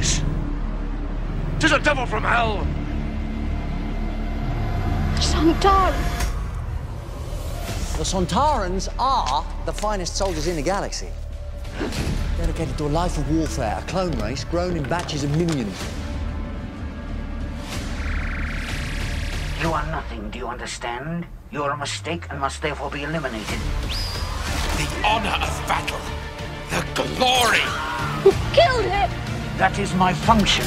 this? 'Tis a devil from hell! The Sontarans! The Sontarans are the finest soldiers in the galaxy. Dedicated to a life of warfare, a clone race grown in batches of minions. You are nothing, do you understand? You are a mistake and must therefore be eliminated. The honor of battle! The glory! You killed him! That is my function.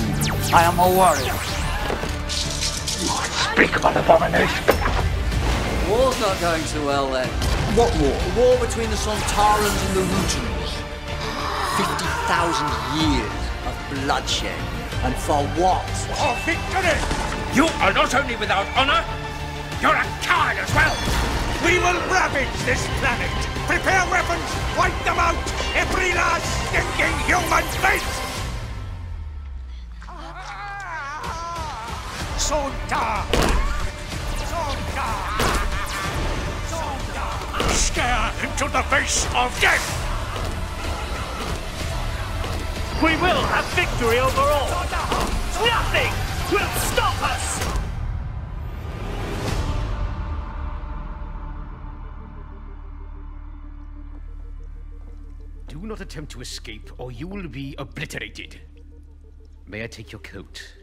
I am a warrior. You unspeakable abomination! The war's not going too well then. What war? The war between the Sontarans and the Rutans. 50,000 years of bloodshed. And for what? For victory! You are not only without honor, you're a coward as well! We will ravage this planet! Prepare weapons! Wipe them out! Every last stinking human face! Sontar! Sontar! Sontar! Stare into the face of death! We will have victory over all! Nothing will stop us! Do not attempt to escape, or you will be obliterated. May I take your coat?